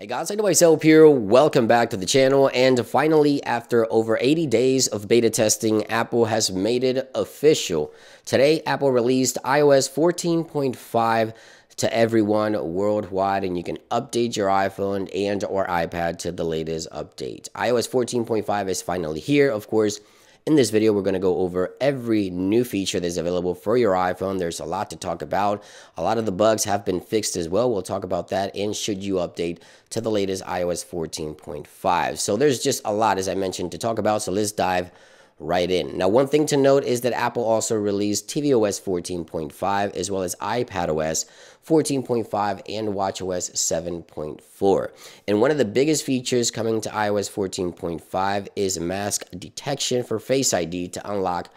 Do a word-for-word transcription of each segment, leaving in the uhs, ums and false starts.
Hey guys, iDeviceHelp here. Welcome back to the channel. And finally, after over eighty days of beta testing, Apple has made it official. Today, Apple released i O S fourteen point five to everyone worldwide, and you can update your iPhone and or iPad to the latest update. i O S fourteen point five is finally here, of course. In this video, we're going to go over every new feature that's available for your iPhone. There's a lot to talk about. A lot of the bugs have been fixed as well. We'll talk about that and should you update to the latest i O S fourteen point five. So there's just a lot, as I mentioned, to talk about. So let's dive right in. Now, one thing to note is that Apple also released t v O S fourteen point five as well as iPadOS fourteen point five and watchOS seven point four. And one of the biggest features coming to i O S fourteen point five is mask detection for Face I D to unlock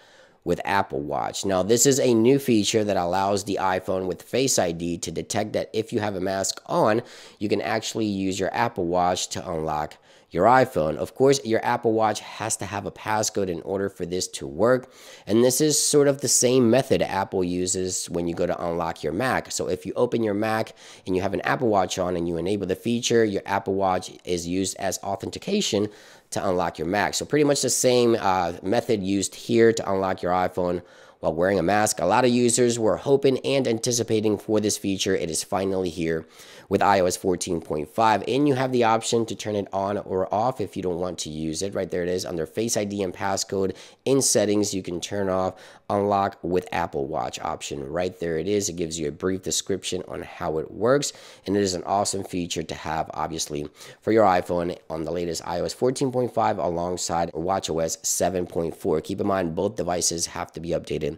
with Apple Watch. Now, this is a new feature that allows the iPhone with Face I D to detect that if you have a mask on, you can actually use your Apple Watch to unlock your iPhone. Of course, your Apple Watch has to have a passcode in order for this to work. And this is sort of the same method Apple uses when you go to unlock your Mac. So if you open your Mac and you have an Apple Watch on and you enable the feature, your Apple Watch is used as authentication to unlock your Mac. So pretty much the same uh, method used here to unlock your iPhone while wearing a mask. A lot of users were hoping and anticipating for this feature. It is finally here with i O S fourteen point five, and you have the option to turn it on or off if you don't want to use it. Right there it is under Face I D and passcode. In settings, you can turn off unlock with Apple Watch option. Right there it is. It gives you a brief description on how it works, and it is an awesome feature to have, obviously, for your iPhone on the latest i O S fourteen point five alongside watchOS seven point four. Keep in mind, both devices have to be updated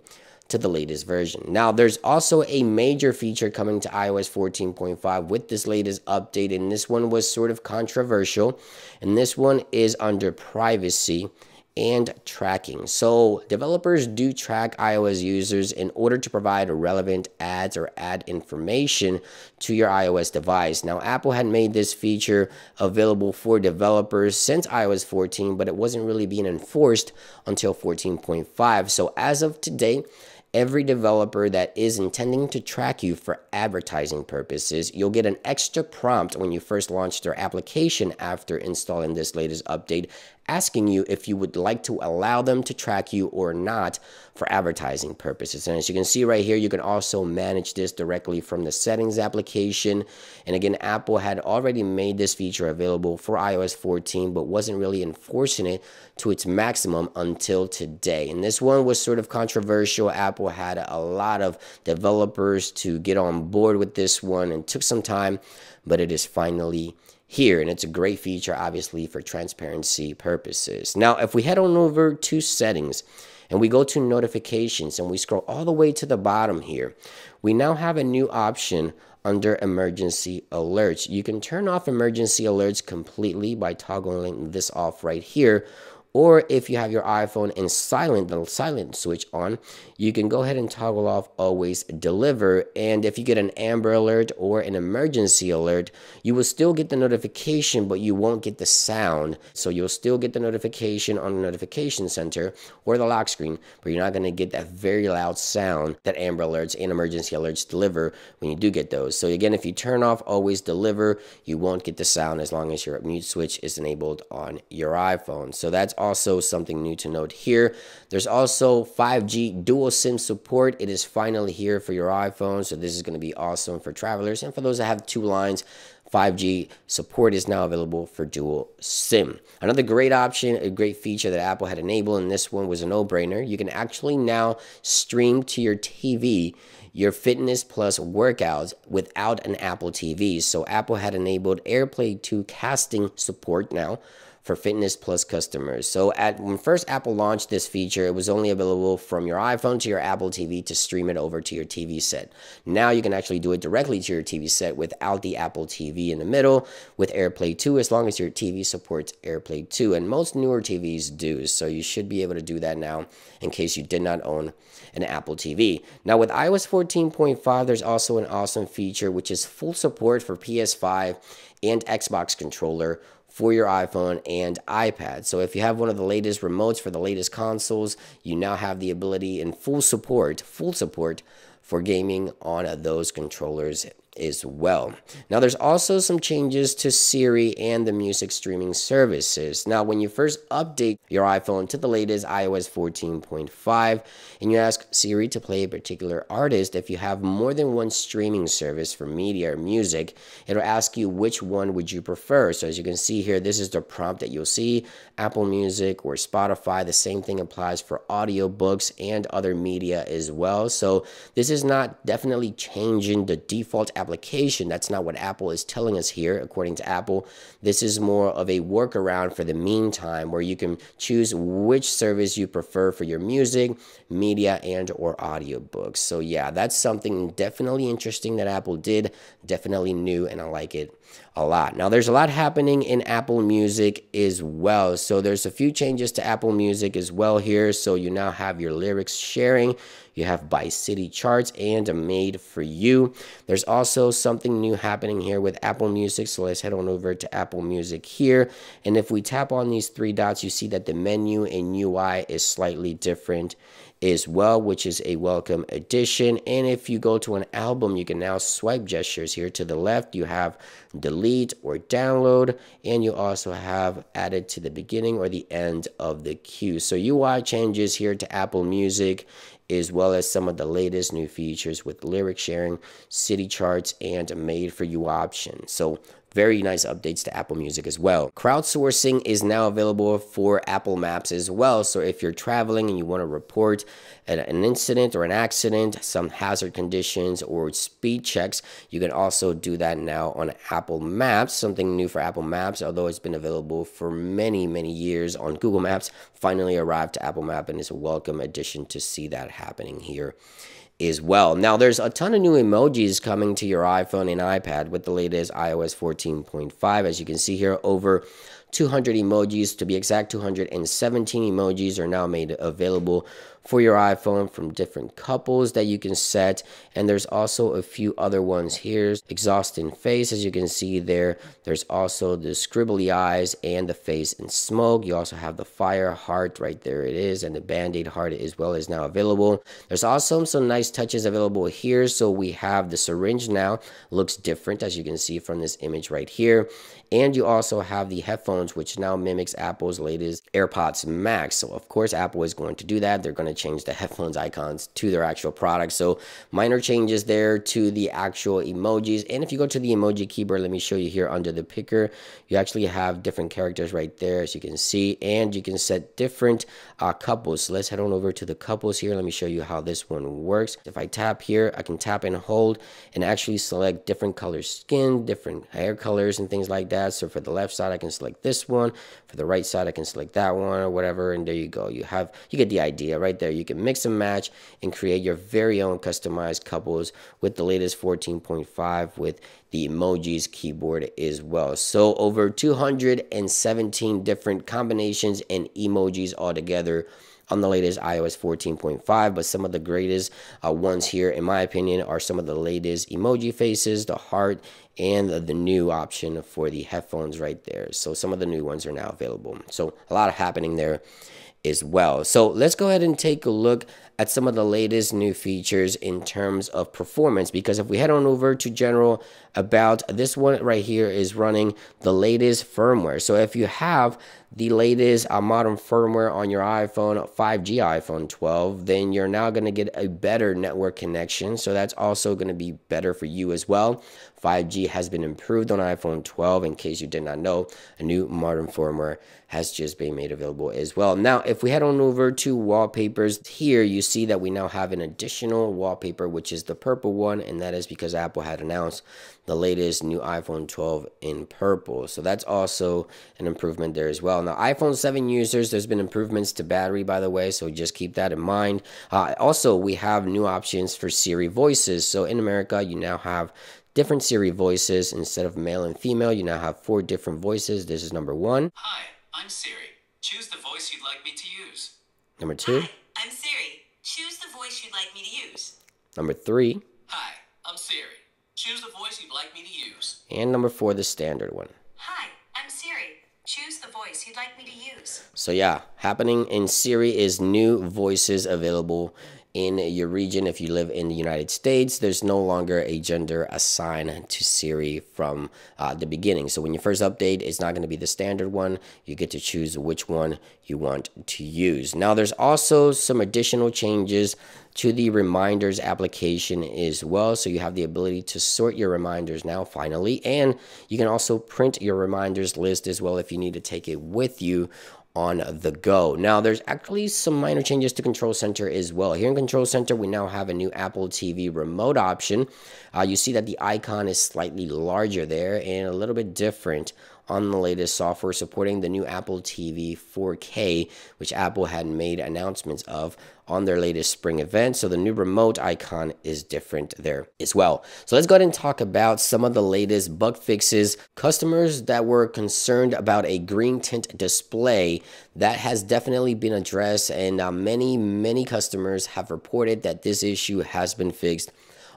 to the latest version. Now, there's also a major feature coming to i O S fourteen point five with this latest update, and this one was sort of controversial, and this one is under privacy and tracking. So developers do track iOS users in order to provide relevant ads or ad information to your iOS device. Now, Apple had made this feature available for developers since i O S fourteen, but it wasn't really being enforced until fourteen point five. So as of today, every developer that is intending to track you for advertising purposes, you'll get an extra prompt when you first launch their application after installing this latest update, asking you if you would like to allow them to track you or not for advertising purposes. And as you can see right here, you can also manage this directly from the settings application. And again, Apple had already made this feature available for i O S fourteen, but wasn't really enforcing it to its maximum until today. And this one was sort of controversial. Apple had a lot of developers to get on board with this one, and took some time, but it is finally here, and it's a great feature, obviously, for transparency purposes. Now, if we head on over to settings and we go to notifications and we scroll all the way to the bottom here, we now have a new option under emergency alerts. You can turn off emergency alerts completely by toggling this off right here. Or if you have your iPhone and silent the silent switch on, you can go ahead and toggle off always deliver. And if you get an amber alert or an emergency alert, you will still get the notification, but you won't get the sound. So you'll still get the notification on the notification center or the lock screen, but you're not going to get that very loud sound that amber alerts and emergency alerts deliver when you do get those. So again, if you turn off always deliver, you won't get the sound as long as your mute switch is enabled on your iPhone. So that's all. Also, something new to note here. There's also five G dual SIM support. It is finally here for your iPhone, so this is going to be awesome for travelers and for those that have two lines. five G support is now available for dual SIM. Another great option, a great feature that Apple had enabled, and this one was a no-brainer. You can actually now stream to your T V your Fitness Plus workouts without an Apple T V. So Apple had enabled AirPlay two casting support now for Fitness Plus customers. So at when first Apple launched this feature, it was only available from your iPhone to your Apple T V to stream it over to your T V set. Now you can actually do it directly to your T V set without the Apple T V in the middle with AirPlay two, as long as your T V supports AirPlay two. And most newer T Vs do, so you should be able to do that now in case you did not own an Apple T V. Now with i O S fourteen point five, there's also an awesome feature, which is full support for P S five and Xbox controller for your iPhone and iPad. So if you have one of the latest remotes for the latest consoles, you now have the ability and full support, full support for gaming on those controllers as well. Now, there's also some changes to Siri and the music streaming services. Now, when you first update your iPhone to the latest i O S fourteen point five and you ask Siri to play a particular artist, if you have more than one streaming service for media or music, it'll ask you which one would you prefer. So as you can see here, this is the prompt that you'll see, Apple Music or Spotify. The same thing applies for audiobooks and other media as well. So this is not definitely changing the default application. Application. That's not what Apple is telling us here. According to Apple, this is more of a workaround for the meantime, where you can choose which service you prefer for your music, media, and or audiobooks. So yeah, that's something definitely interesting that Apple did, definitely new, and I like it a lot. Now, there's a lot happening in Apple Music as well. So there's a few changes to Apple Music as well here. So you now have your lyrics sharing, you have by city charts, and a made for you. There's also something new happening here with Apple Music. So let's head on over to Apple Music here. And if we tap on these three dots, you see that the menu and U I is slightly different as well, which is a welcome addition. And if you go to an album, you can now swipe gestures here to the left. You have delete or download, and you also have added to the beginning or the end of the queue. So U I changes here to Apple Music, as well as some of the latest new features with lyric sharing, city charts, and a made for you option. So very nice updates to Apple Music as well. Crowdsourcing is now available for Apple Maps as well. So if you're traveling and you want to report an, an incident or an accident, some hazard conditions or speed checks, you can also do that now on Apple Maps. Something new for Apple Maps, although it's been available for many, many years on Google Maps, finally arrived to Apple Maps, and it's a welcome addition to see that happening here as well. Now, there's a ton of new emojis coming to your iPhone and iPad with the latest i O S fourteen point five. As you can see here, over two hundred emojis, to be exact, two hundred seventeen emojis are now made available for your iPhone from different couples that you can set. And there's also a few other ones here. Exhausting face, as you can see there. There's also the scribbly eyes and the face in smoke. You also have the fire heart right there, it is, and the band-aid heart as well is now available. There's also some nice touches available here. So we have the syringe now, looks different as you can see from this image right here. And you also have the headphones, which now mimics Apple's latest AirPods Max. So of course, Apple is going to do that. They're going to change the headphones icons to their actual product. So minor changes there to the actual emojis. And if you go to the emoji keyboard, let me show you here under the picker, you actually have different characters right there, as you can see, and you can set different uh, couples. So let's head on over to the couples here. Let me show you how this one works. If I tap here, I can tap and hold and actually select different color skin, different hair colors, and things like that. So for the left side, I can select this one. For the right side, I can select that one or whatever. And there you go. You have, you get the idea right there. You can mix and match and create your very own customized couples with the latest fourteen point five with the emojis keyboard as well. So over two hundred seventeen different combinations and emojis altogether on the latest i O S fourteen point five, but some of the greatest uh, ones here, in my opinion, are some of the latest emoji faces, the heart, and the, the new option for the headphones right there. So some of the new ones are now available. So a lot of happening there as well. So let's go ahead and take a look at some of the latest new features in terms of performance, because if we head on over to general about, this one right here is running the latest firmware. So if you have the latest uh, modern firmware on your iPhone, five G iPhone twelve, then you're now going to get a better network connection. So that's also going to be better for you as well. five G has been improved on iPhone twelve. In case you did not know, a new modern firmware has just been made available as well. Now, if we head on over to wallpapers here, you see that we now have an additional wallpaper, which is the purple one, and that is because Apple had announced the latest new iPhone twelve in purple. So that's also an improvement there as well. Now, iPhone seven users, there's been improvements to battery, by the way, so just keep that in mind. Uh, also, we have new options for Siri voices. So in America, you now have different Siri voices. Instead of male and female, you now have four different voices. This is number one. Hi, I'm Siri. Choose the voice you'd like me to use. Number two. Hi, I'm Siri. Choose the voice you'd like me to use. Number three. Hi, I'm Siri. Choose the voice you'd like me to use. And number four, the standard one. Hi, I'm Siri. Choose the voice you'd like me to use. So yeah, happening in Siri is new voices available in your region. If you live in the United States, there's no longer a gender assigned to Siri from uh, the beginning. So when you first update, it's not going to be the standard one. You get to choose which one you want to use. Now, there's also some additional changes to the reminders application as well. So you have the ability to sort your reminders now finally, and you can also print your reminders list as well if you need to take it with you on the go. Now, there's actually some minor changes to Control Center as well. Here in Control Center, we now have a new Apple T V remote option. Uh, you see that the icon is slightly larger there and a little bit different on the latest software supporting the new Apple T V four K, which Apple had made announcements of on their latest spring event. So the new remote icon is different there as well. So let's go ahead and talk about some of the latest bug fixes. Customers that were concerned about a green tint display, that has definitely been addressed, and uh, many, many customers have reported that this issue has been fixed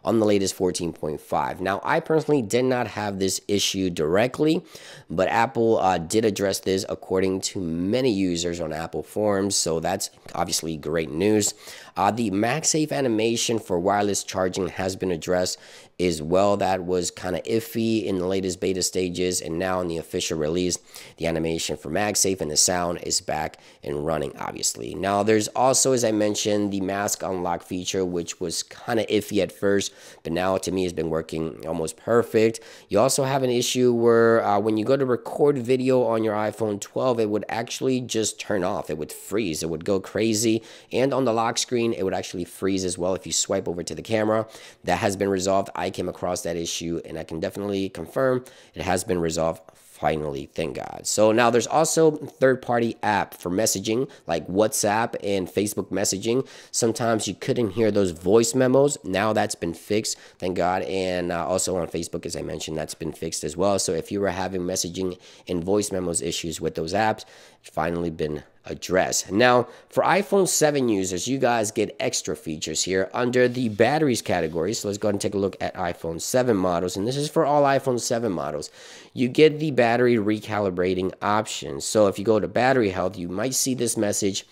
on the latest fourteen point five. Now, I personally did not have this issue directly, but Apple uh, did address this according to many users on Apple forums, so that's obviously great news. Uh, the MagSafe animation for wireless charging has been addressed as well. That was kind of iffy in the latest beta stages, and now in the official release, the animation for MagSafe and the sound is back and running, obviously. Now, there's also, as I mentioned, the mask unlock feature, which was kind of iffy at first, but now to me has been working almost perfect. You also have an issue where uh, when you go to record video on your iPhone twelve, it would actually just turn off. It would freeze. It would go crazy, and on the lock screen, it would actually freeze as well if you swipe over to the camera. That has been resolved. I I came across that issue, and I can definitely confirm it has been resolved finally, thank God. So now there's also third-party app for messaging like WhatsApp and Facebook messaging. Sometimes you couldn't hear those voice memos. Now that's been fixed, thank God. And uh, also on Facebook, as I mentioned, that's been fixed as well. So if you were having messaging and voice memos issues with those apps, it's finally been address. Now, for iPhone seven users, you guys get extra features here under the batteries category. So let's go ahead and take a look at iPhone seven models, and this is for all iPhone seven models. You get the battery recalibrating option. So if you go to battery health, you might see this message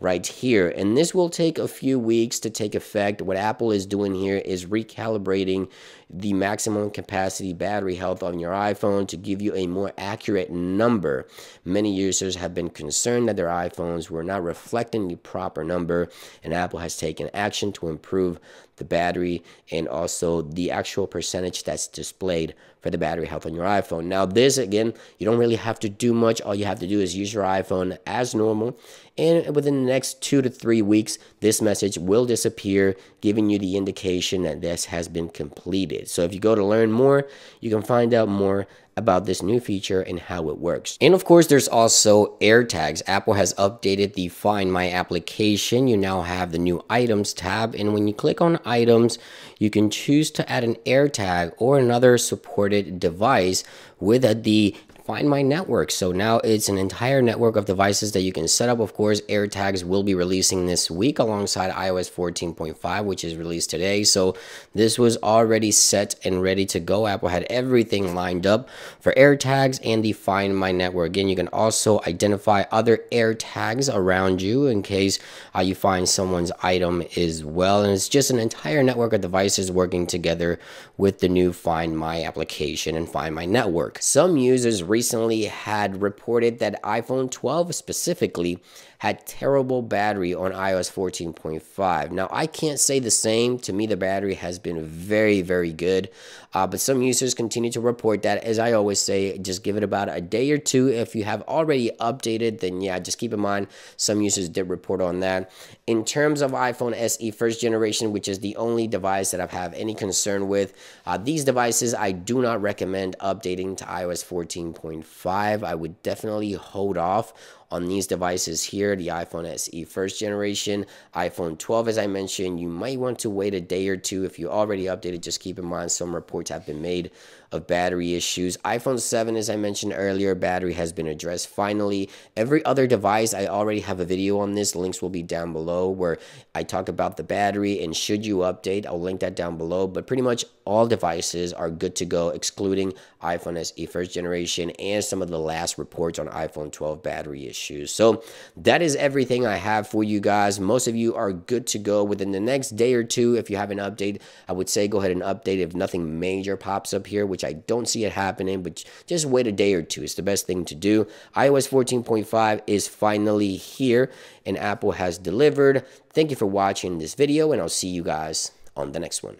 right here, and this will take a few weeks to take effect. What Apple is doing here is recalibrating the maximum capacity battery health on your iPhone to give you a more accurate number. Many users have been concerned that their iPhones were not reflecting the proper number, and Apple has taken action to improve the battery and also the actual percentage that's displayed for the battery health on your iPhone. Now, this, again, you don't really have to do much. All you have to do is use your iPhone as normal, and within the next two to three weeks, this message will disappear, giving you the indication that this has been completed. So if you go to learn more, you can find out more about this new feature and how it works. And of course, there's also AirTags. Apple has updated the Find My application. You now have the new Items tab, and when you click on Items, you can choose to add an AirTag or another supported device with the Find My network. So now it's an entire network of devices that you can set up. Of course, AirTags will be releasing this week alongside iOS fourteen point five, which is released today. So this was already set and ready to go. Apple had everything lined up for AirTags and the Find My network. Again, you can also identify other AirTags around you in case uh, you find someone's item as well. And it's just an entire network of devices working together with the new Find My application and Find My network. Some users recently had reported that iPhone twelve specifically had terrible battery on iOS fourteen point five. Now, I can't say the same. To me, the battery has been very, very good. Uh, but some users continue to report that. As I always say, just give it about a day or two. If you have already updated, then yeah, just keep in mind some users did report on that. In terms of iPhone S E first generation, which is the only device that I have any concern with, uh, these devices I do not recommend updating to iOS fourteen point five. I would definitely hold off on these devices here, the iPhone S E first generation, iPhone twelve, as I mentioned. You might want to wait a day or two. If you already updated, just keep in mind some reports have been made of battery issues. iPhone seven, as I mentioned earlier, battery has been addressed finally. Every other device, I already have a video on this. Links will be down below where I talk about the battery and should you update. I'll link that down below. But pretty much all devices are good to go, excluding iPhone S E first generation and some of the last reports on iPhone twelve battery issues. So that is everything I have for you guys. Most of you are good to go within the next day or two. If you have an update, I would say go ahead and update if nothing major pops up here, which I don't see it happening, but just wait a day or two. It's the best thing to do. iOS fourteen point five is finally here and Apple has delivered. Thank you for watching this video and I'll see you guys on the next one.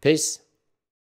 Peace.